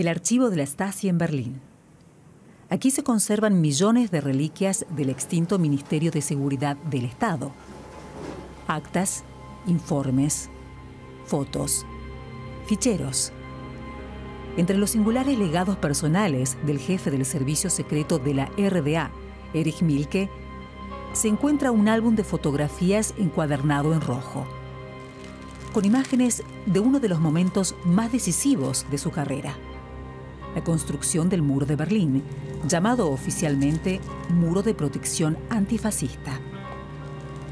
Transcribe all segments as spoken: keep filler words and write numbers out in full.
el archivo de la Stasi en Berlín. Aquí se conservan millones de reliquias del extinto Ministerio de Seguridad del Estado. Actas, informes, fotos, ficheros. Entre los singulares legados personales del jefe del servicio secreto de la R D A, Erich Mielke, se encuentra un álbum de fotografías encuadernado en rojo, con imágenes de uno de los momentos más decisivos de su carrera: la construcción del Muro de Berlín, llamado oficialmente Muro de Protección Antifascista.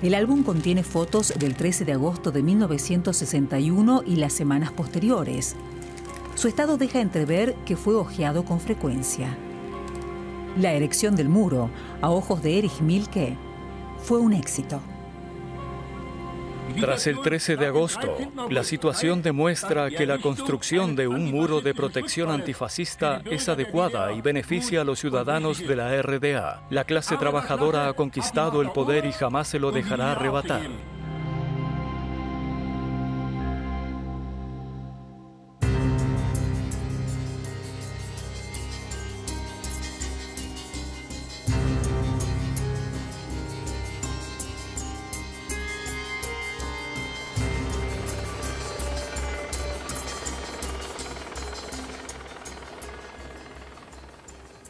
El álbum contiene fotos del trece de agosto de mil novecientos sesenta y uno y las semanas posteriores. Su estado deja entrever que fue hojeado con frecuencia. La erección del muro, a ojos de Erich Mielke, fue un éxito. Tras el trece de agosto, la situación demuestra que la construcción de un muro de protección antifascista es adecuada y beneficia a los ciudadanos de la R D A. La clase trabajadora ha conquistado el poder y jamás se lo dejará arrebatar.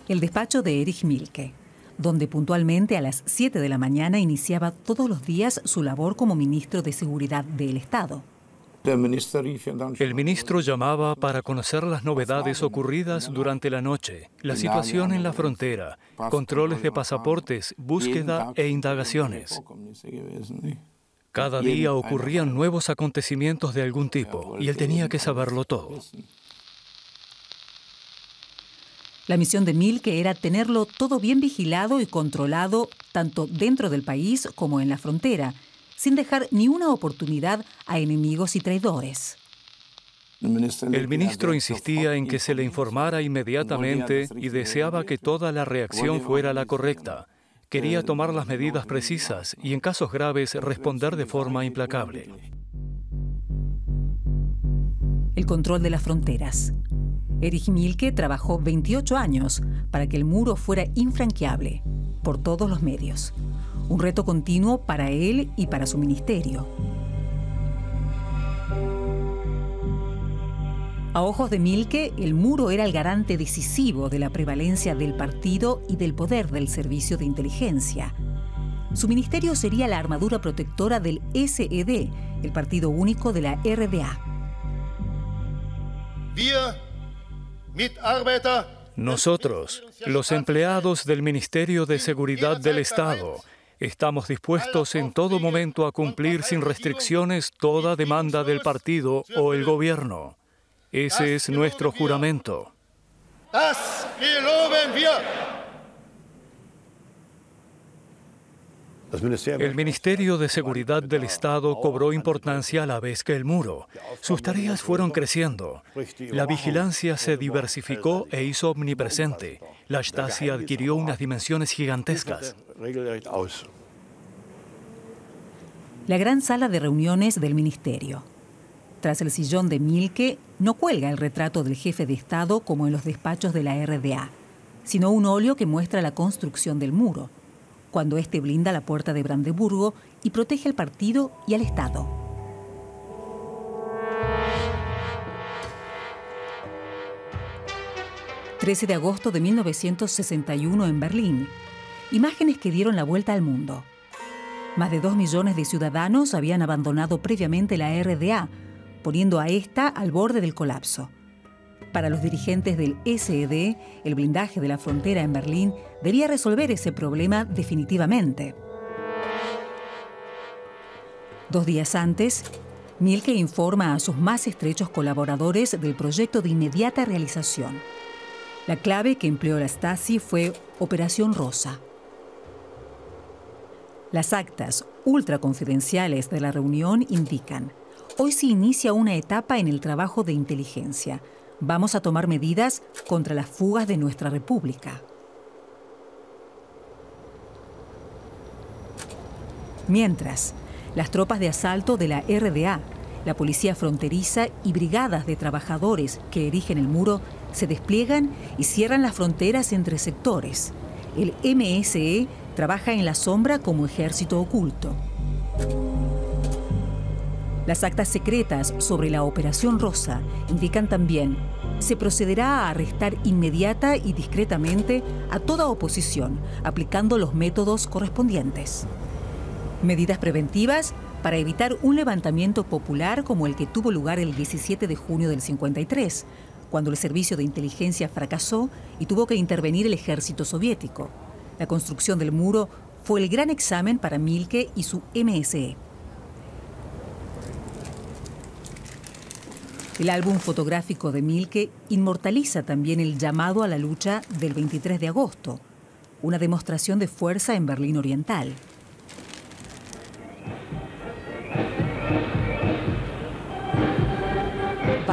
El despacho de Erich Mielke, donde puntualmente a las siete de la mañana iniciaba todos los días su labor como ministro de Seguridad del Estado. El ministro llamaba para conocer las novedades ocurridas durante la noche, la situación en la frontera, controles de pasaportes, búsqueda e indagaciones. Cada día ocurrían nuevos acontecimientos de algún tipo y él tenía que saberlo todo. La misión de Mielke era tenerlo todo bien vigilado y controlado, tanto dentro del país como en la frontera, sin dejar ni una oportunidad a enemigos y traidores. El ministro insistía en que se le informara inmediatamente y deseaba que toda la reacción fuera la correcta. Quería tomar las medidas precisas y, en casos graves, responder de forma implacable. El control de las fronteras. Erich Mielke trabajó veintiocho años para que el muro fuera infranqueable por todos los medios. Un reto continuo para él y para su ministerio. A ojos de Mielke, el muro era el garante decisivo de la prevalencia del partido y del poder del servicio de inteligencia. Su ministerio sería la armadura protectora del S E D, el partido único de la R D A. Wir Nosotros, los empleados del Ministerio de Seguridad del Estado, estamos dispuestos en todo momento a cumplir sin restricciones toda demanda del partido o el gobierno. Ese es nuestro juramento. El Ministerio de Seguridad del Estado cobró importancia a la vez que el muro. Sus tareas fueron creciendo. La vigilancia se diversificó e hizo omnipresente. La Stasi adquirió unas dimensiones gigantescas. La gran sala de reuniones del ministerio. Tras el sillón de Mielke, no cuelga el retrato del jefe de Estado como en los despachos de la R D A, sino un óleo que muestra la construcción del muro, cuando este blinda la puerta de Brandeburgo y protege al partido y al Estado. trece de agosto de mil novecientos sesenta y uno en Berlín. Imágenes que dieron la vuelta al mundo. Más de dos millones de ciudadanos habían abandonado previamente la R D A, poniendo a esta al borde del colapso. Para los dirigentes del S E D, el blindaje de la frontera en Berlín debía resolver ese problema definitivamente. Dos días antes, Mielke informa a sus más estrechos colaboradores del proyecto de inmediata realización. La clave que empleó la Stasi fue Operación Rosa. Las actas ultraconfidenciales de la reunión indican: hoy se inicia una etapa en el trabajo de inteligencia. Vamos a tomar medidas contra las fugas de nuestra república. Mientras, las tropas de asalto de la R D A, la policía fronteriza y brigadas de trabajadores que erigen el muro se despliegan y cierran las fronteras entre sectores. El M S E trabaja en la sombra como ejército oculto. Las actas secretas sobre la Operación Rosa indican también: se procederá a arrestar inmediata y discretamente a toda oposición, aplicando los métodos correspondientes. Medidas preventivas para evitar un levantamiento popular como el que tuvo lugar el diecisiete de junio del cincuenta y tres, cuando el servicio de inteligencia fracasó y tuvo que intervenir el ejército soviético. La construcción del muro fue el gran examen para Mielke y su M S E. El álbum fotográfico de Mielke inmortaliza también el llamado a la lucha del veintitrés de agosto, una demostración de fuerza en Berlín Oriental.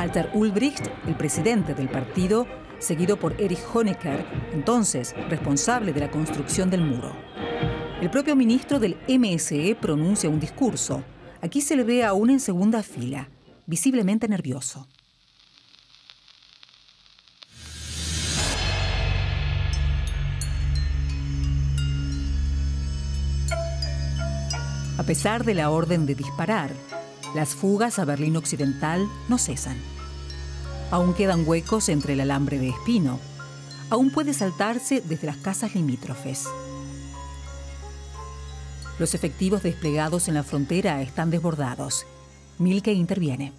Walter Ulbricht, el presidente del partido, seguido por Erich Honecker, entonces responsable de la construcción del muro. El propio ministro del M S E pronuncia un discurso. Aquí se le ve aún en segunda fila, visiblemente nervioso. A pesar de la orden de disparar, las fugas a Berlín Occidental no cesan. Aún quedan huecos entre el alambre de espino. Aún puede saltarse desde las casas limítrofes. Los efectivos desplegados en la frontera están desbordados. Mielke interviene.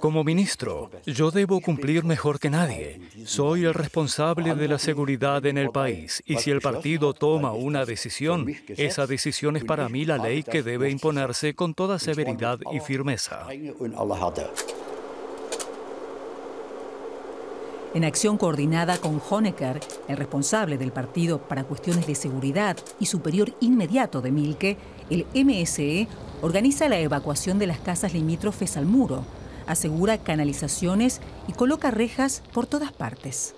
Como ministro, yo debo cumplir mejor que nadie. Soy el responsable de la seguridad en el país, y si el partido toma una decisión, esa decisión es para mí la ley que debe imponerse con toda severidad y firmeza. En acción coordinada con Honecker, el responsable del partido para cuestiones de seguridad y superior inmediato de Mielke, el M S E organiza la evacuación de las casas limítrofes al muro, asegura canalizaciones y coloca rejas por todas partes.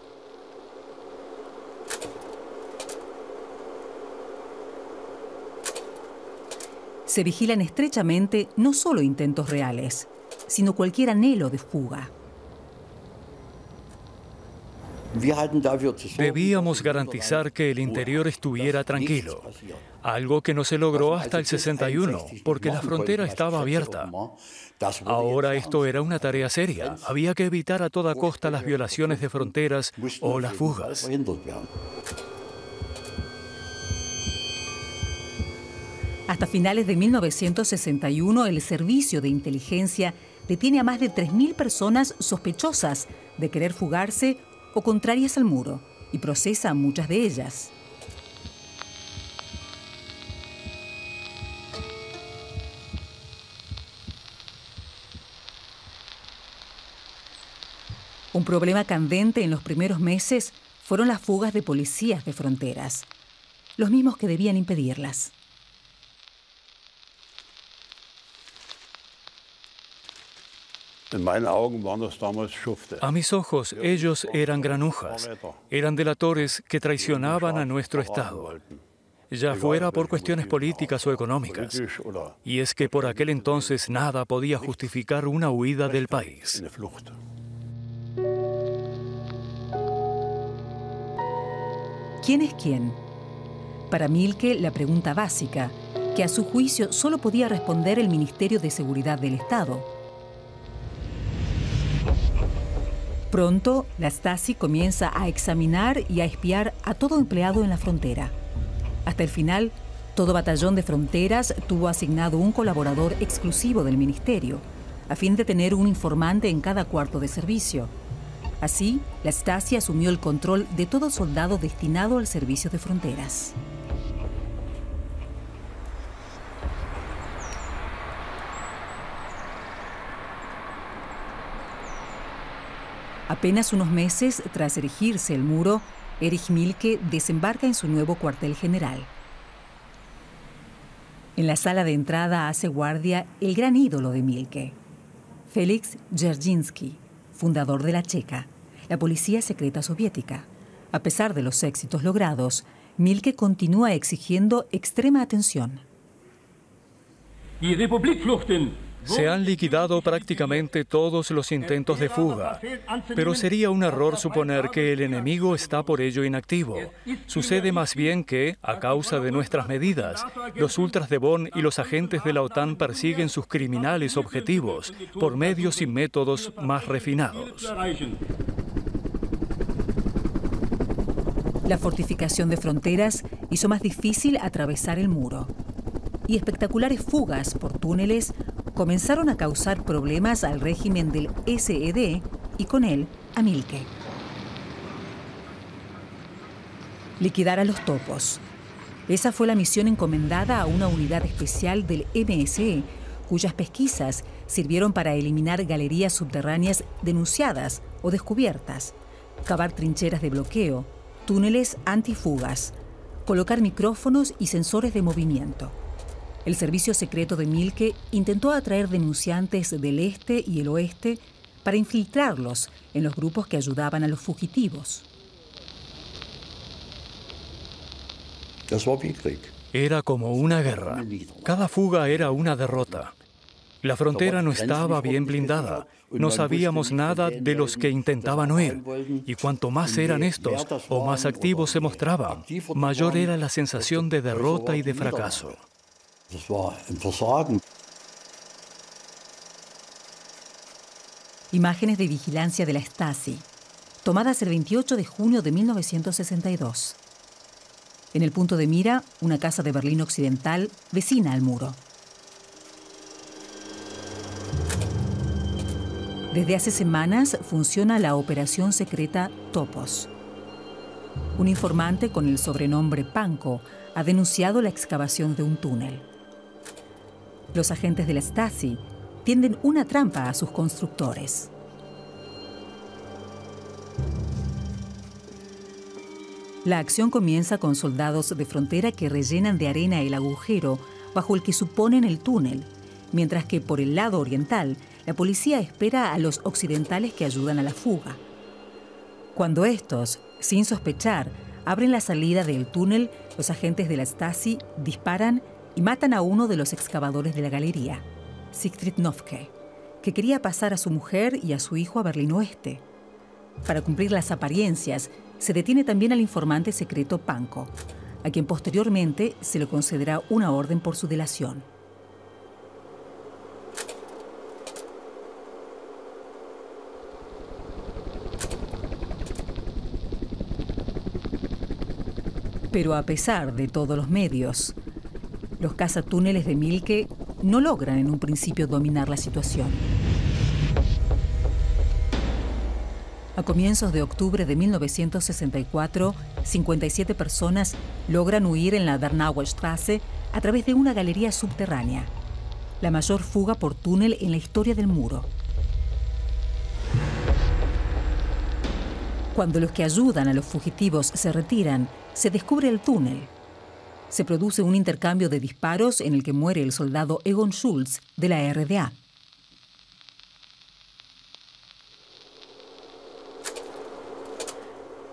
Se vigilan estrechamente no solo intentos reales, sino cualquier anhelo de fuga. Debíamos garantizar que el interior estuviera tranquilo, algo que no se logró hasta el sesenta y uno, porque la frontera estaba abierta. Ahora esto era una tarea seria. Había que evitar a toda costa las violaciones de fronteras o las fugas. Hasta finales de mil novecientos sesenta y uno, el servicio de inteligencia detiene a más de tres mil personas sospechosas de querer fugarse o contrarias al muro, y procesa muchas de ellas. Un problema candente en los primeros meses fueron las fugas de policías de fronteras, los mismos que debían impedirlas. A mis ojos, ellos eran granujas, eran delatores que traicionaban a nuestro Estado, ya fuera por cuestiones políticas o económicas. Y es que por aquel entonces nada podía justificar una huida del país. ¿Quién es quién? Para Mielke, la pregunta básica, que a su juicio solo podía responder el Ministerio de Seguridad del Estado. Pronto, la Stasi comienza a examinar y a espiar a todo empleado en la frontera. Hasta el final, todo batallón de fronteras tuvo asignado un colaborador exclusivo del ministerio, a fin de tener un informante en cada cuarto de servicio. Así, la Stasi asumió el control de todo soldado destinado al servicio de fronteras. Apenas unos meses tras erigirse el muro, Erich Mielke desembarca en su nuevo cuartel general. En la sala de entrada hace guardia el gran ídolo de Mielke, Félix Dzerzhinsky, fundador de la Checa, la policía secreta soviética. A pesar de los éxitos logrados, Mielke continúa exigiendo extrema atención. Die Republik flüchten. Se han liquidado prácticamente todos los intentos de fuga, pero sería un error suponer que el enemigo está por ello inactivo. Sucede más bien que, a causa de nuestras medidas, los ultras de Bonn y los agentes de la OTAN persiguen sus criminales objetivos por medios y métodos más refinados. La fortificación de fronteras hizo más difícil atravesar el muro, y espectaculares fugas por túneles comenzaron a causar problemas al régimen del S E D y con él a Mielke. Liquidar a los topos. Esa fue la misión encomendada a una unidad especial del M S E, cuyas pesquisas sirvieron para eliminar galerías subterráneas denunciadas o descubiertas, cavar trincheras de bloqueo, túneles antifugas, colocar micrófonos y sensores de movimiento. El servicio secreto de Mielke intentó atraer denunciantes del este y el oeste para infiltrarlos en los grupos que ayudaban a los fugitivos. Era como una guerra. Cada fuga era una derrota. La frontera no estaba bien blindada. No sabíamos nada de los que intentaban huir. Y cuanto más eran estos o más activos se mostraban, mayor era la sensación de derrota y de fracaso. Imágenes de vigilancia de la Stasi, tomadas el veintiocho de junio de mil novecientos sesenta y dos. En el punto de mira, una casa de Berlín Occidental vecina al muro. Desde hace semanas funciona la operación secreta Topos. Un informante con el sobrenombre Panko ha denunciado la excavación de un túnel. Los agentes de la Stasi tienden una trampa a sus constructores. La acción comienza con soldados de frontera que rellenan de arena el agujero bajo el que suponen el túnel, mientras que por el lado oriental la policía espera a los occidentales que ayudan a la fuga. Cuando estos, sin sospechar, abren la salida del túnel, los agentes de la Stasi disparan y matan a uno de los excavadores de la galería, Siegfried Nowke, que quería pasar a su mujer y a su hijo a Berlín Oeste. Para cumplir las apariencias, se detiene también al informante secreto Panko, a quien posteriormente se le concederá una orden por su delación. Pero a pesar de todos los medios, los cazatúneles de Mielke no logran en un principio dominar la situación. A comienzos de octubre de mil novecientos sesenta y cuatro, cincuenta y siete personas logran huir en la Bernauer Strasse a través de una galería subterránea, la mayor fuga por túnel en la historia del muro. Cuando los que ayudan a los fugitivos se retiran, se descubre el túnel. Se produce un intercambio de disparos en el que muere el soldado Egon Schultz de la R D A.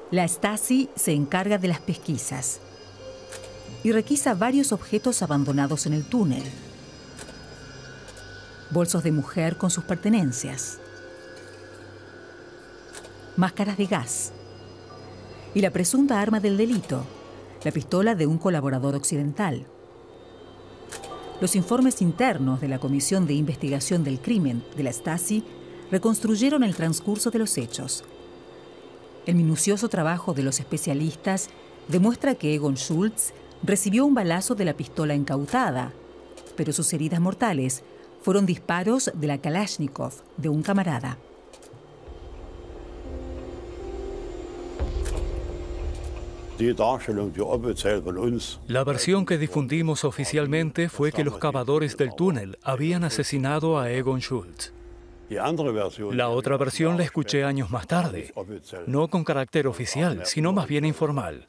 La Stasi se encarga de las pesquisas y requisa varios objetos abandonados en el túnel. Bolsos de mujer con sus pertenencias, máscaras de gas y la presunta arma del delito, la pistola de un colaborador occidental. Los informes internos de la Comisión de Investigación del Crimen de la Stasi reconstruyeron el transcurso de los hechos. El minucioso trabajo de los especialistas demuestra que Egon Schultz recibió un balazo de la pistola incautada, pero sus heridas mortales fueron disparos de la Kalashnikov de un camarada. La versión que difundimos oficialmente fue que los cavadores del túnel habían asesinado a Egon Schultz. La otra versión la escuché años más tarde, no con carácter oficial, sino más bien informal,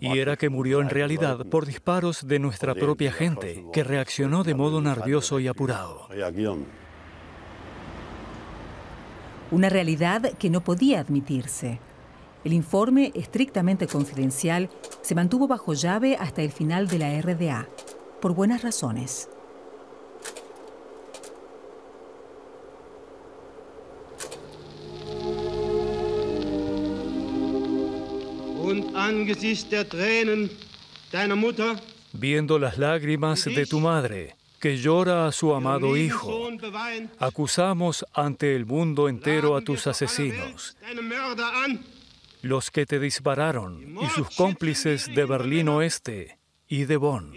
y era que murió en realidad por disparos de nuestra propia gente, que reaccionó de modo nervioso y apurado. Una realidad que no podía admitirse. El informe, estrictamente confidencial, se mantuvo bajo llave hasta el final de la R D A, por buenas razones. viendo las lágrimas de tu madre, que llora a su amado hijo. Acusamos ante el mundo entero a tus asesinos, los que te dispararon y sus cómplices de Berlín Oeste y de Bonn.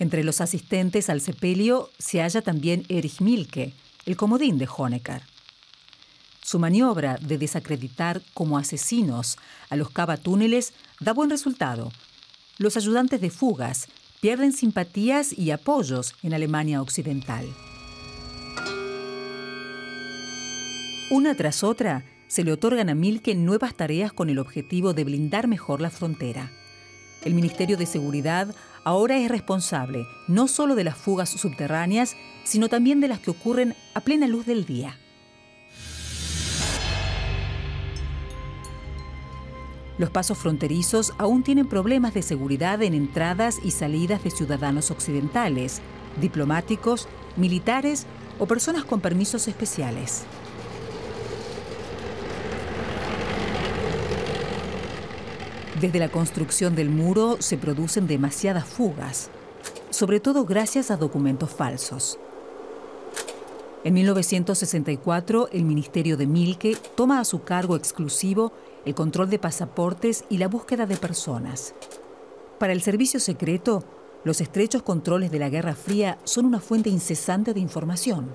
Entre los asistentes al sepelio se halla también Erich Mielke, el comodín de Honecker. Su maniobra de desacreditar como asesinos a los cavatúneles da buen resultado. Los ayudantes de fugas pierden simpatías y apoyos en Alemania Occidental. Una tras otra, se le otorgan a Mielke nuevas tareas con el objetivo de blindar mejor la frontera. El Ministerio de Seguridad ahora es responsable no solo de las fugas subterráneas, sino también de las que ocurren a plena luz del día. Los pasos fronterizos aún tienen problemas de seguridad en entradas y salidas de ciudadanos occidentales, diplomáticos, militares o personas con permisos especiales. Desde la construcción del muro se producen demasiadas fugas, sobre todo gracias a documentos falsos. En mil novecientos sesenta y cuatro, el Ministerio de Mielke toma a su cargo exclusivo el control de pasaportes y la búsqueda de personas. Para el servicio secreto, los estrechos controles de la Guerra Fría son una fuente incesante de información.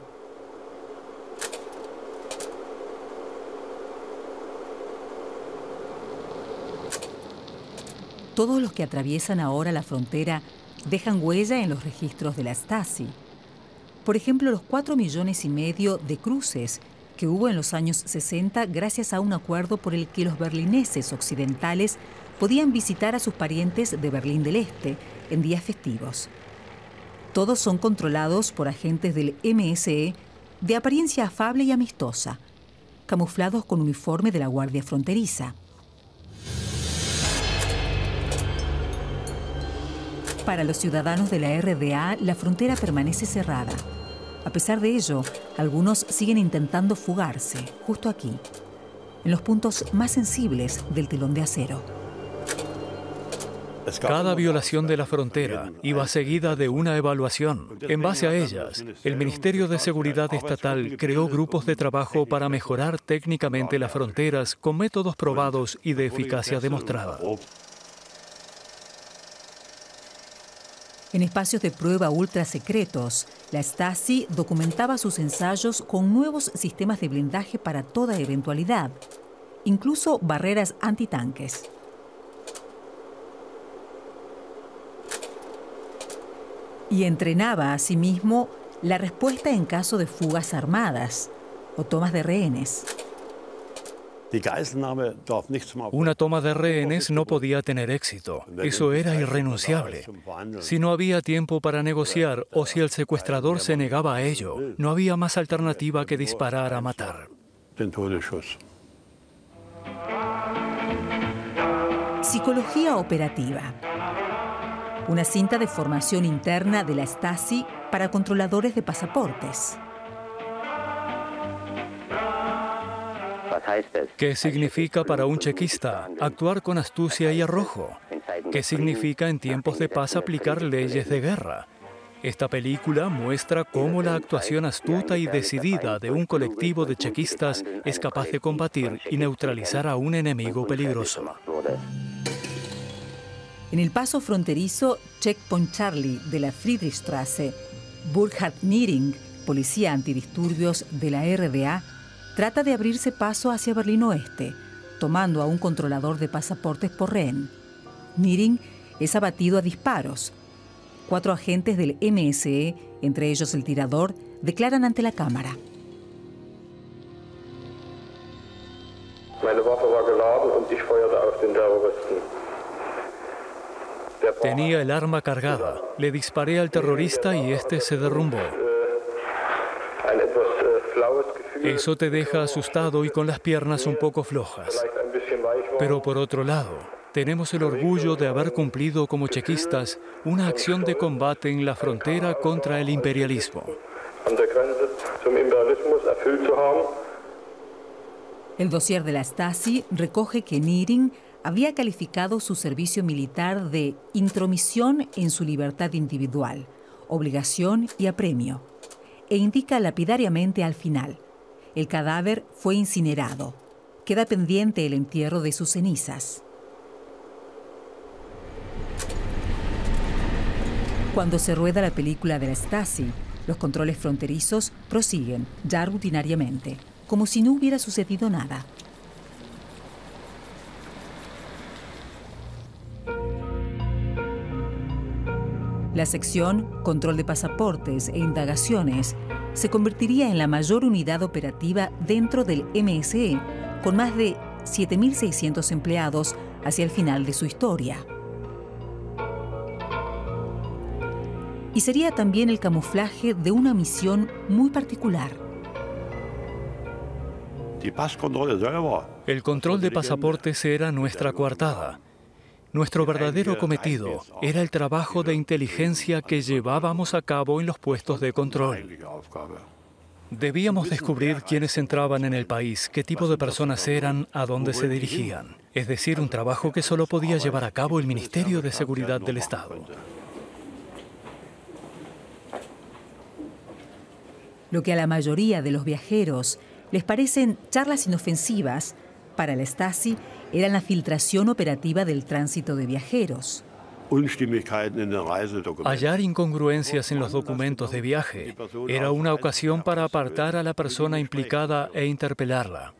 Todos los que atraviesan ahora la frontera dejan huella en los registros de la Stasi. Por ejemplo, los cuatro millones y medio de cruces que hubo en los años sesenta gracias a un acuerdo por el que los berlineses occidentales podían visitar a sus parientes de Berlín del Este en días festivos. Todos son controlados por agentes del M S E de apariencia afable y amistosa, camuflados con uniforme de la Guardia Fronteriza. Para los ciudadanos de la R D A, la frontera permanece cerrada. A pesar de ello, algunos siguen intentando fugarse, justo aquí, en los puntos más sensibles del telón de acero. Cada violación de la frontera iba seguida de una evaluación. En base a ellas, el Ministerio de Seguridad Estatal creó grupos de trabajo para mejorar técnicamente las fronteras con métodos probados y de eficacia demostrada. En espacios de prueba ultra secretos, la Stasi documentaba sus ensayos con nuevos sistemas de blindaje para toda eventualidad, incluso barreras antitanques. Y entrenaba asimismo la respuesta en caso de fugas armadas o tomas de rehenes. Una toma de rehenes no podía tener éxito. Eso era irrenunciable. Si no había tiempo para negociar o si el secuestrador se negaba a ello, no había más alternativa que disparar a matar. Psicología operativa. Una cinta de formación interna de la Stasi para controladores de pasaportes. ¿Qué significa para un chequista actuar con astucia y arrojo? ¿Qué significa en tiempos de paz aplicar leyes de guerra? Esta película muestra cómo la actuación astuta y decidida de un colectivo de chequistas es capaz de combatir y neutralizar a un enemigo peligroso. En el paso fronterizo Checkpoint Charlie de la Friedrichstraße, Burkhard Niering, policía antidisturbios de la R D A, trata de abrirse paso hacia Berlín Oeste, tomando a un controlador de pasaportes por rehén. Niering es abatido a disparos. Cuatro agentes del M S E, entre ellos el tirador, declaran ante la cámara. Tenía el arma cargada. Le disparé al terrorista y este se derrumbó. Eso te deja asustado y con las piernas un poco flojas. Pero por otro lado, tenemos el orgullo de haber cumplido como chequistas una acción de combate en la frontera contra el imperialismo. El dossier de la Stasi recoge que Niering había calificado su servicio militar de intromisión en su libertad individual, obligación y apremio, e indica lapidariamente al final: el cadáver fue incinerado. Queda pendiente el entierro de sus cenizas. Cuando se rueda la película de la Stasi, los controles fronterizos prosiguen, ya rutinariamente, como si no hubiera sucedido nada. La sección Control de Pasaportes e Indagaciones se convertiría en la mayor unidad operativa dentro del M S E, con más de siete mil seiscientos empleados hacia el final de su historia. Y sería también el camuflaje de una misión muy particular. El control de pasaportes era nuestra coartada. Nuestro verdadero cometido era el trabajo de inteligencia que llevábamos a cabo en los puestos de control. Debíamos descubrir quiénes entraban en el país, qué tipo de personas eran, a dónde se dirigían. Es decir, un trabajo que solo podía llevar a cabo el Ministerio de Seguridad del Estado. Lo que a la mayoría de los viajeros les parecen charlas inofensivas, para la Stasi eran la filtración operativa del tránsito de viajeros. Hallar incongruencias en los documentos de viaje era una ocasión para apartar a la persona implicada e interpelarla.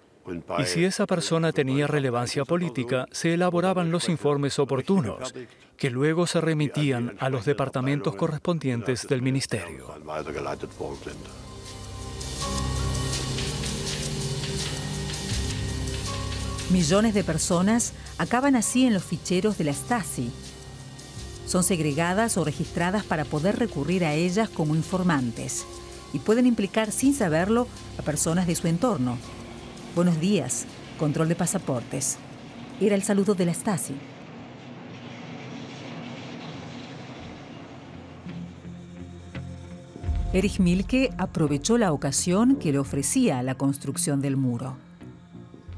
Y si esa persona tenía relevancia política, se elaboraban los informes oportunos, que luego se remitían a los departamentos correspondientes del ministerio. Millones de personas acaban así en los ficheros de la Stasi. Son segregadas o registradas para poder recurrir a ellas como informantes y pueden implicar sin saberlo a personas de su entorno. Buenos días, control de pasaportes. Era el saludo de la Stasi. Erich Mielke aprovechó la ocasión que le ofrecía la construcción del muro.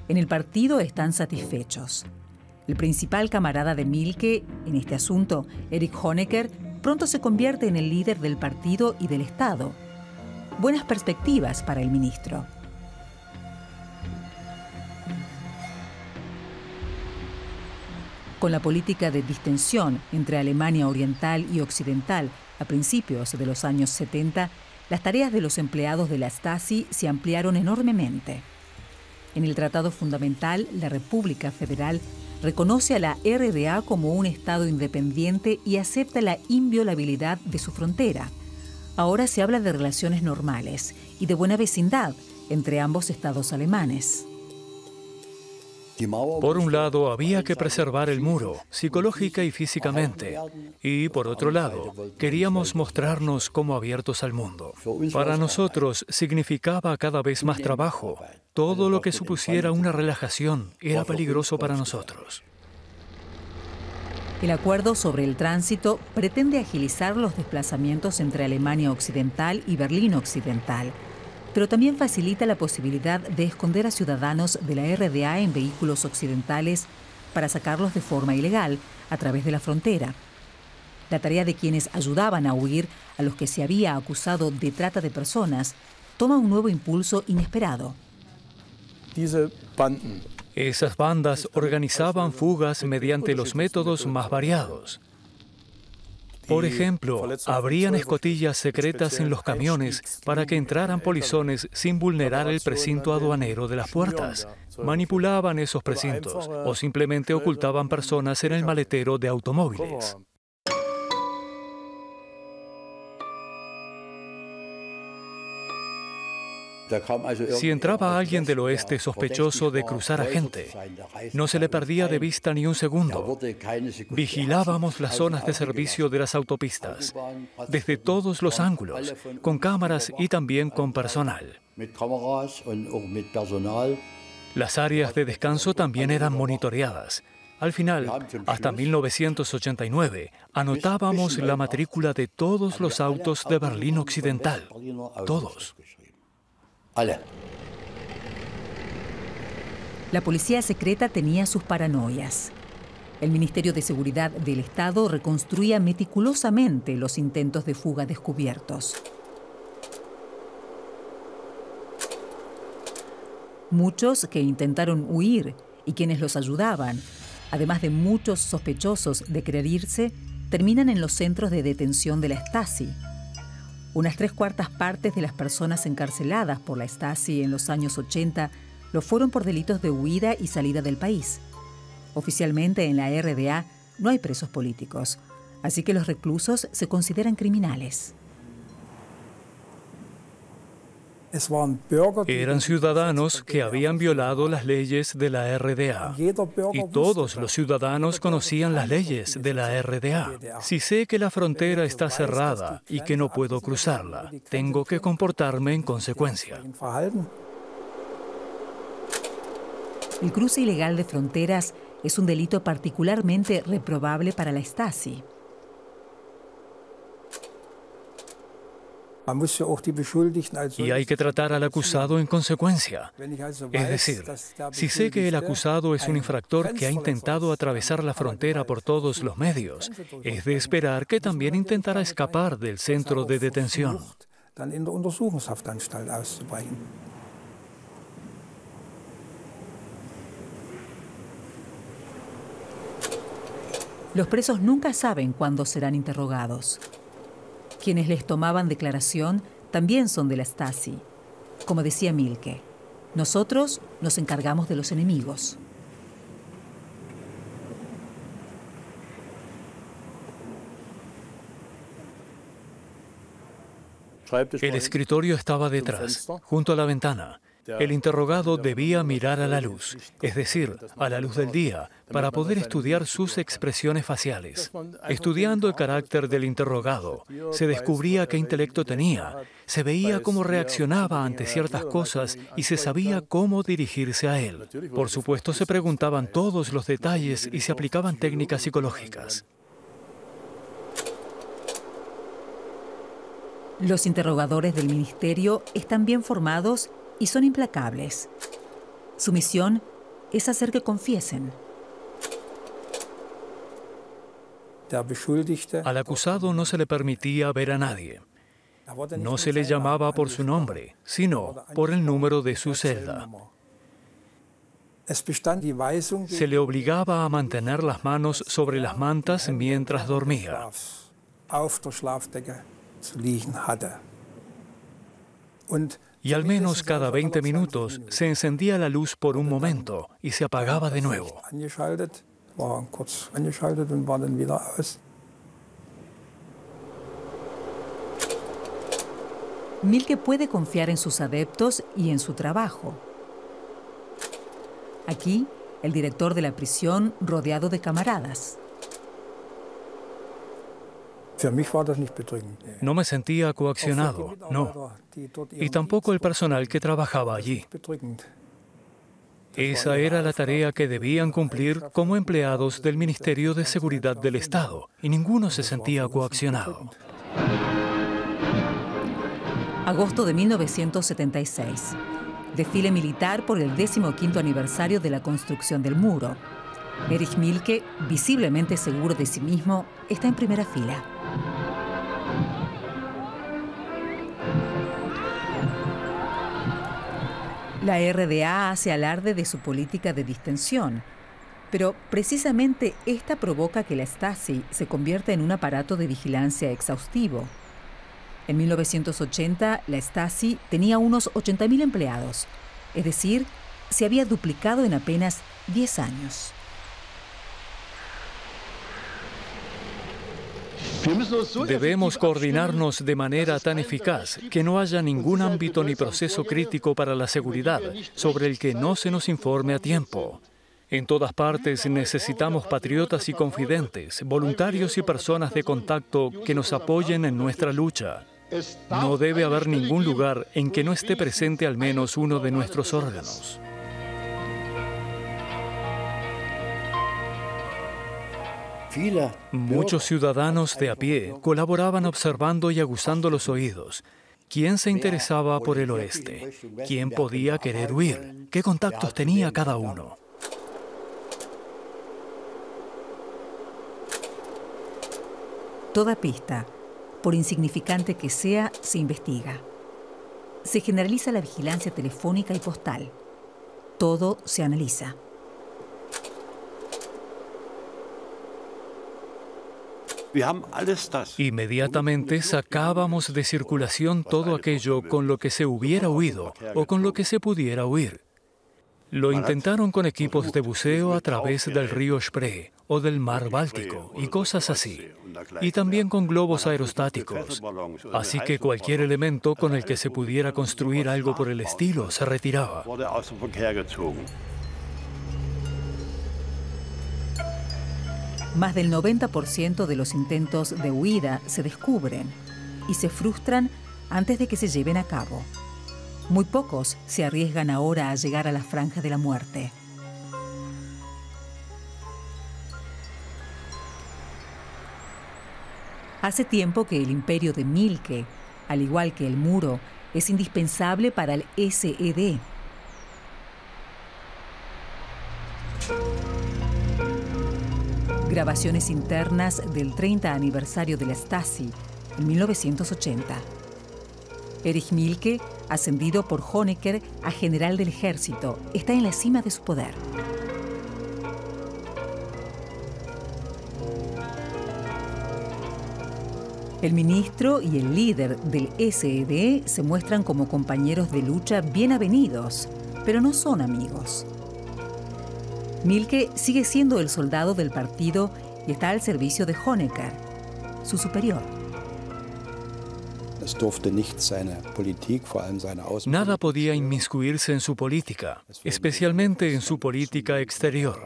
En el partido están satisfechos. El principal camarada de Mielke en este asunto, Erich Honecker, pronto se convierte en el líder del partido y del Estado. Buenas perspectivas para el ministro. Con la política de distensión entre Alemania Oriental y Occidental a principios de los años setenta, las tareas de los empleados de la Stasi se ampliaron enormemente. En el Tratado Fundamental, la República Federal reconoce a la R D A como un Estado independiente y acepta la inviolabilidad de su frontera. Ahora se habla de relaciones normales y de buena vecindad entre ambos Estados alemanes. Por un lado, había que preservar el muro, psicológica y físicamente. Y, por otro lado, queríamos mostrarnos como abiertos al mundo. Para nosotros significaba cada vez más trabajo. Todo lo que supusiera una relajación era peligroso para nosotros. El acuerdo sobre el tránsito pretende agilizar los desplazamientos entre Alemania Occidental y Berlín Occidental, pero también facilita la posibilidad de esconder a ciudadanos de la R D A en vehículos occidentales para sacarlos de forma ilegal a través de la frontera. La tarea de quienes ayudaban a huir a los que se había acusado de trata de personas toma un nuevo impulso inesperado. Esas bandas organizaban fugas mediante los métodos más variados. Por ejemplo, abrían escotillas secretas en los camiones para que entraran polizones sin vulnerar el precinto aduanero de las puertas. Manipulaban esos precintos o simplemente ocultaban personas en el maletero de automóviles. Si entraba alguien del oeste sospechoso de cruzar a gente, no se le perdía de vista ni un segundo. Vigilábamos las zonas de servicio de las autopistas, desde todos los ángulos, con cámaras y también con personal. Las áreas de descanso también eran monitoreadas. Al final, hasta mil novecientos ochenta y nueve, anotábamos la matrícula de todos los autos de Berlín Occidental. Todos. La policía secreta tenía sus paranoias. El Ministerio de Seguridad del Estado reconstruía meticulosamente los intentos de fuga descubiertos. Muchos que intentaron huir y quienes los ayudaban, además de muchos sospechosos de querer irse, terminan en los centros de detención de la Stasi. Unas tres cuartas partes de las personas encarceladas por la Stasi en los años ochenta lo fueron por delitos de huida y salida del país. Oficialmente en la R D A no hay presos políticos, así que los reclusos se consideran criminales. Eran ciudadanos que habían violado las leyes de la R D A. Y todos los ciudadanos conocían las leyes de la R D A. Si sé que la frontera está cerrada y que no puedo cruzarla, tengo que comportarme en consecuencia. El cruce ilegal de fronteras es un delito particularmente reprobable para la Stasi. Y hay que tratar al acusado en consecuencia. Es decir, si sé que el acusado es un infractor que ha intentado atravesar la frontera por todos los medios, es de esperar que también intentará escapar del centro de detención. Los presos nunca saben cuándo serán interrogados. Quienes les tomaban declaración también son de la Stasi. Como decía Mielke, nosotros nos encargamos de los enemigos. El escritorio estaba detrás, junto a la ventana. El interrogado debía mirar a la luz, es decir, a la luz del día, para poder estudiar sus expresiones faciales. Estudiando el carácter del interrogado, se descubría qué intelecto tenía, se veía cómo reaccionaba ante ciertas cosas y se sabía cómo dirigirse a él. Por supuesto, se preguntaban todos los detalles y se aplicaban técnicas psicológicas. Los interrogadores del ministerio están bien formados y son implacables. Su misión es hacer que confiesen. Al acusado no se le permitía ver a nadie. No se le llamaba por su nombre, sino por el número de su celda. Se le obligaba a mantener las manos sobre las mantas mientras dormía. Y al menos cada veinte minutos se encendía la luz por un momento y se apagaba de nuevo. Mielke puede confiar en sus adeptos y en su trabajo. Aquí, el director de la prisión rodeado de camaradas. No me sentía coaccionado, no. Y tampoco el personal que trabajaba allí. Esa era la tarea que debían cumplir como empleados del Ministerio de Seguridad del Estado, y ninguno se sentía coaccionado. Agosto de mil novecientos setenta y seis. Desfile militar por el decimoquinto aniversario de la construcción del muro. Erich Mielke, visiblemente seguro de sí mismo, está en primera fila. La R D A hace alarde de su política de distensión, pero precisamente esta provoca que la Stasi se convierta en un aparato de vigilancia exhaustivo. En mil novecientos ochenta, la Stasi tenía unos ochenta mil empleados, es decir, se había duplicado en apenas diez años. Debemos coordinarnos de manera tan eficaz que no haya ningún ámbito ni proceso crítico para la seguridad sobre el que no se nos informe a tiempo. En todas partes necesitamos patriotas y confidentes, voluntarios y personas de contacto que nos apoyen en nuestra lucha. No debe haber ningún lugar en que no esté presente al menos uno de nuestros órganos. Muchos ciudadanos de a pie colaboraban observando y aguzando los oídos. ¿Quién se interesaba por el oeste? ¿Quién podía querer huir? ¿Qué contactos tenía cada uno? Toda pista, por insignificante que sea, se investiga. Se generaliza la vigilancia telefónica y postal. Todo se analiza. Inmediatamente sacábamos de circulación todo aquello con lo que se hubiera huido o con lo que se pudiera huir. Lo intentaron con equipos de buceo a través del río Spree o del mar Báltico y cosas así. Y también con globos aerostáticos. Así que cualquier elemento con el que se pudiera construir algo por el estilo se retiraba. Más del noventa por ciento de los intentos de huida se descubren y se frustran antes de que se lleven a cabo. Muy pocos se arriesgan ahora a llegar a la franja de la muerte. Hace tiempo que el imperio de Mielke, al igual que el muro, es indispensable para el S E D. Grabaciones internas del treinta aniversario de la Stasi, en mil novecientos ochenta. Erich Mielke, ascendido por Honecker a general del ejército, está en la cima de su poder. El ministro y el líder del S E D se muestran como compañeros de lucha bien avenidos, pero no son amigos. Mielke sigue siendo el soldado del partido y está al servicio de Honecker, su superior. Nada podía inmiscuirse en su política, especialmente en su política exterior.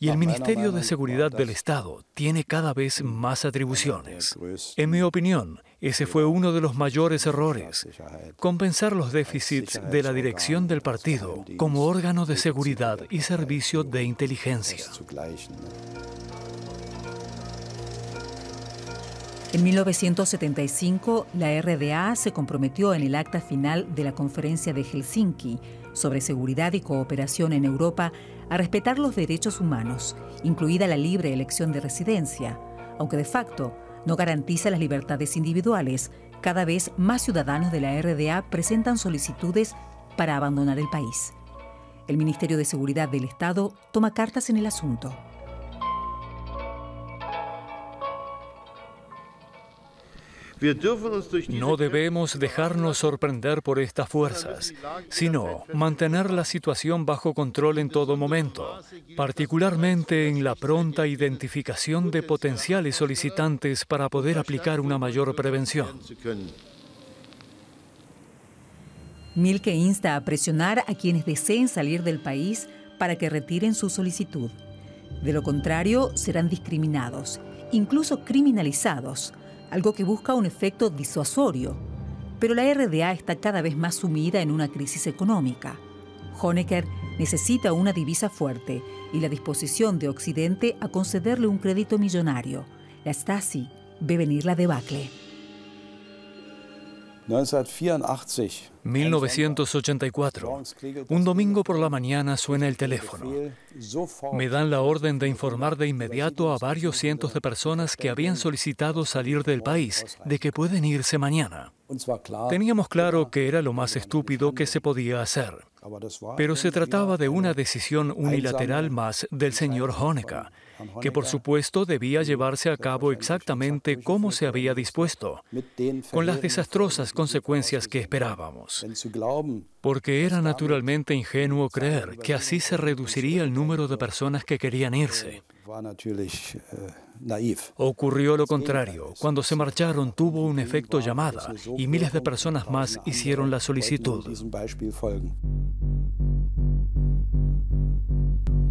Y el Ministerio de Seguridad del Estado tiene cada vez más atribuciones. En mi opinión, ese fue uno de los mayores errores, compensar los déficits de la dirección del partido como órgano de seguridad y servicio de inteligencia. En mil novecientos setenta y cinco, la R D A se comprometió en el acta final de la Conferencia de Helsinki sobre Seguridad y Cooperación en Europa a respetar los derechos humanos, incluida la libre elección de residencia, aunque de facto no garantiza las libertades individuales. Cada vez más ciudadanos de la R D A presentan solicitudes para abandonar el país. El Ministerio de Seguridad del Estado toma cartas en el asunto. No debemos dejarnos sorprender por estas fuerzas, sino mantener la situación bajo control en todo momento, particularmente en la pronta identificación de potenciales solicitantes para poder aplicar una mayor prevención. Mielke insta a presionar a quienes deseen salir del país para que retiren su solicitud. De lo contrario, serán discriminados, incluso criminalizados, algo que busca un efecto disuasorio. Pero la R D A está cada vez más sumida en una crisis económica. Honecker necesita una divisa fuerte y la disposición de Occidente a concederle un crédito millonario. La Stasi ve venir la debacle. mil novecientos ochenta y cuatro. Un domingo por la mañana suena el teléfono. Me dan la orden de informar de inmediato a varios cientos de personas que habían solicitado salir del país de que pueden irse mañana. Teníamos claro que era lo más estúpido que se podía hacer, pero se trataba de una decisión unilateral más del señor Honecker, que por supuesto debía llevarse a cabo exactamente como se había dispuesto, con las desastrosas consecuencias que esperábamos. Porque era naturalmente ingenuo creer que así se reduciría el número de personas que querían irse. Ocurrió lo contrario. Cuando se marcharon tuvo un efecto llamada y miles de personas más hicieron la solicitud.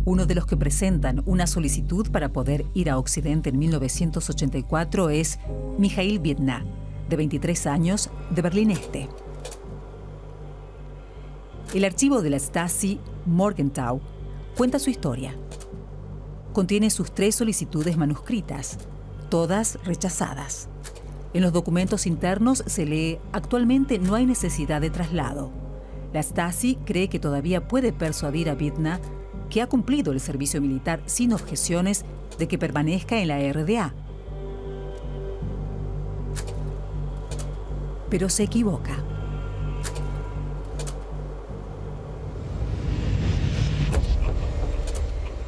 Uno de los que presentan una solicitud para poder ir a Occidente en mil novecientos ochenta y cuatro es Mijail Vietna, de veintitrés años, de Berlín Este. El archivo de la Stasi, Morgenthau, cuenta su historia. Contiene sus tres solicitudes manuscritas, todas rechazadas. En los documentos internos se lee: actualmente no hay necesidad de traslado. La Stasi cree que todavía puede persuadir a Vietna, que ha cumplido el servicio militar sin objeciones, de que permanezca en la R D A. Pero se equivoca.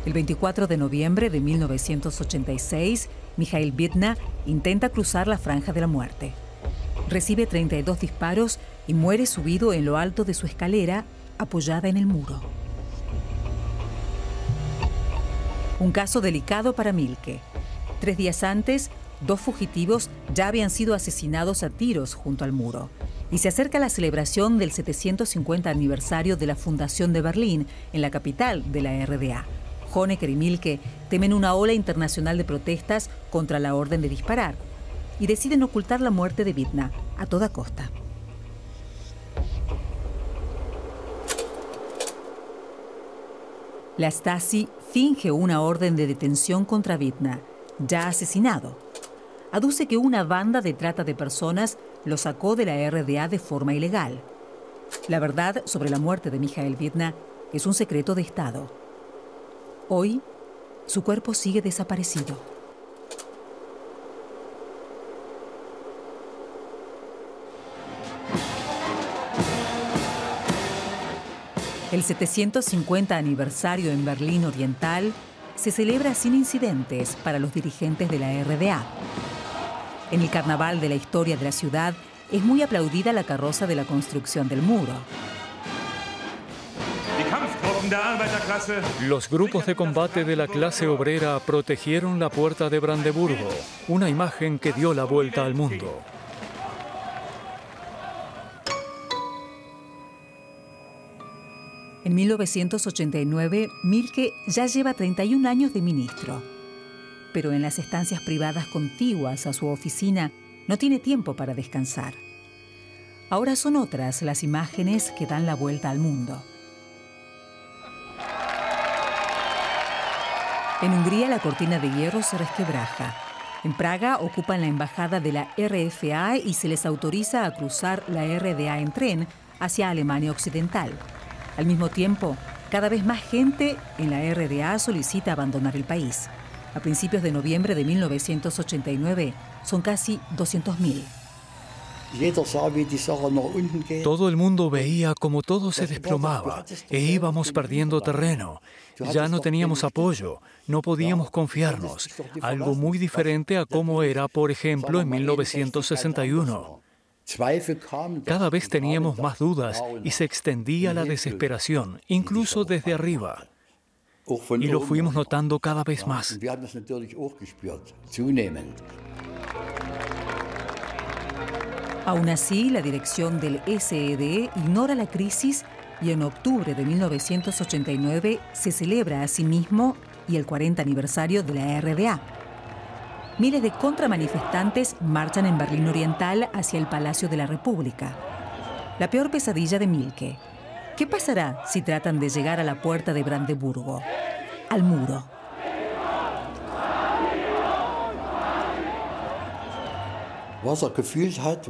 El veinticuatro de noviembre de mil novecientos ochenta y seis, Mijail Vietna intenta cruzar la Franja de la Muerte. Recibe treinta y dos disparos y muere subido en lo alto de su escalera, apoyada en el muro. Un caso delicado para Mielke. Tres días antes, dos fugitivos ya habían sido asesinados a tiros junto al muro. Y se acerca la celebración del setecientos cincuenta aniversario de la fundación de Berlín, en la capital de la R D A. Honecker y Mielke temen una ola internacional de protestas contra la orden de disparar y deciden ocultar la muerte de Vietna a toda costa. La Stasi finge una orden de detención contra Vietna, ya asesinado. Aduce que una banda de trata de personas lo sacó de la R D A de forma ilegal. La verdad sobre la muerte de Mijail Vietna es un secreto de Estado. Hoy, su cuerpo sigue desaparecido. El setecientos cincuenta aniversario en Berlín Oriental se celebra sin incidentes para los dirigentes de la R D A. En el carnaval de la historia de la ciudad es muy aplaudida la carroza de la construcción del muro. Los grupos de combate de la clase obrera protegieron la puerta de Brandeburgo, una imagen que dio la vuelta al mundo. En mil novecientos ochenta y nueve, Mielke ya lleva treinta y un años de ministro. Pero en las estancias privadas contiguas a su oficina no tiene tiempo para descansar. Ahora son otras las imágenes que dan la vuelta al mundo. En Hungría la cortina de hierro se resquebraja. En Praga ocupan la embajada de la R F A y se les autoriza a cruzar la R D A en tren hacia Alemania Occidental. Al mismo tiempo, cada vez más gente en la R D A solicita abandonar el país. A principios de noviembre de mil novecientos ochenta y nueve son casi doscientos mil. Todo el mundo veía como todo se desplomaba e íbamos perdiendo terreno. Ya no teníamos apoyo, no podíamos confiarnos. Algo muy diferente a cómo era, por ejemplo, en mil novecientos sesenta y uno. Cada vez teníamos más dudas y se extendía la desesperación, incluso desde arriba. Y lo fuimos notando cada vez más. Aún así, la dirección del S E D ignora la crisis y en octubre de mil novecientos ochenta y nueve se celebra a sí mismo y el cuarenta aniversario de la R D A. Miles de contramanifestantes marchan en Berlín Oriental hacia el Palacio de la República. La peor pesadilla de Mielke. ¿Qué pasará si tratan de llegar a la puerta de Brandeburgo? Al muro.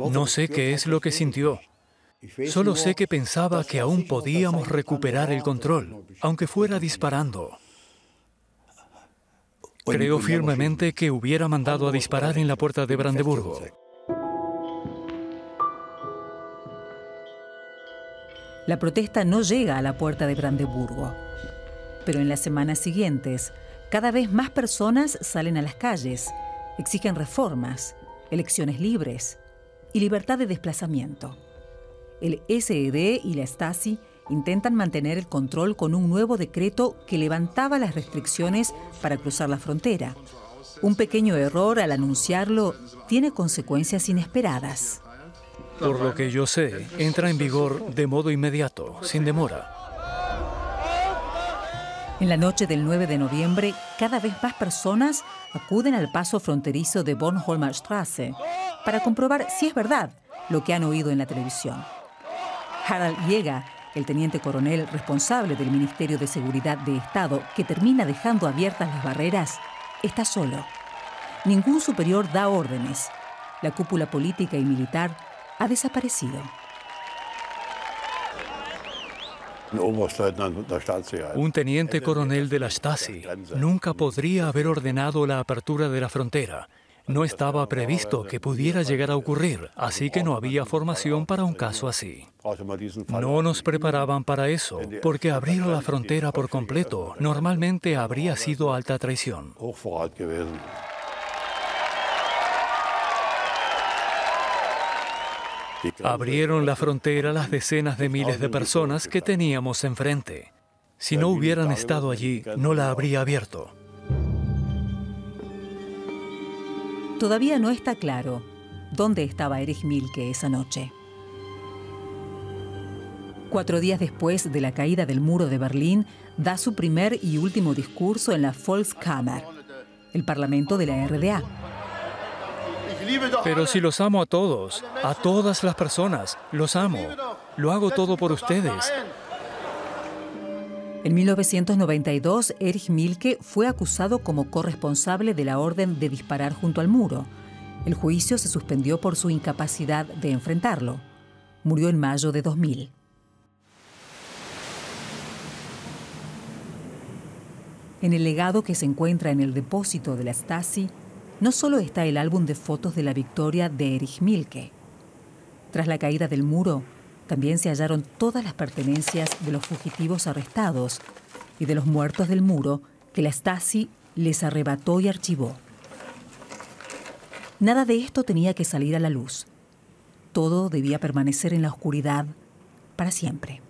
No sé qué es lo que sintió. Solo sé que pensaba que aún podíamos recuperar el control, aunque fuera disparando. Creo firmemente que hubiera mandado a disparar en la puerta de Brandeburgo. La protesta no llega a la puerta de Brandeburgo. Pero en las semanas siguientes, cada vez más personas salen a las calles, exigen reformas, elecciones libres y libertad de desplazamiento. El S E D y la Stasi intentan mantener el control con un nuevo decreto que levantaba las restricciones para cruzar la frontera. Un pequeño error al anunciarlo tiene consecuencias inesperadas. Por lo que yo sé, entra en vigor de modo inmediato, sin demora. En la noche del nueve de noviembre, cada vez más personas acuden al paso fronterizo de Bornholmerstrasse para comprobar si es verdad lo que han oído en la televisión. Harald Jäger, el teniente coronel responsable del Ministerio de Seguridad del Estado, que termina dejando abiertas las barreras, está solo. Ningún superior da órdenes. la cúpula política y militar ha desaparecido. Un teniente coronel de la Stasi nunca podría haber ordenado la apertura de la frontera. No estaba previsto que pudiera llegar a ocurrir, así que no había formación para un caso así. No nos preparaban para eso, porque abrir la frontera por completo normalmente habría sido alta traición. Abrieron la frontera las decenas de miles de personas que teníamos enfrente. Si no hubieran estado allí, no la habría abierto. Todavía no está claro dónde estaba Erich Mielke esa noche. Cuatro días después de la caída del Muro de Berlín, da su primer y último discurso en la Volkskammer, el Parlamento de la R D A. Pero si los amo a todos, a todas las personas, los amo. Lo hago todo por ustedes. En mil novecientos noventa y dos, Erich Mielke fue acusado como corresponsable de la orden de disparar junto al muro. El juicio se suspendió por su incapacidad de enfrentarlo. Murió en mayo de dos mil. En el legado que se encuentra en el depósito de la Stasi, no solo está el álbum de fotos de la victoria de Erich Mielke. Tras la caída del muro, también se hallaron todas las pertenencias de los fugitivos arrestados y de los muertos del muro que la Stasi les arrebató y archivó. Nada de esto tenía que salir a la luz. Todo debía permanecer en la oscuridad para siempre.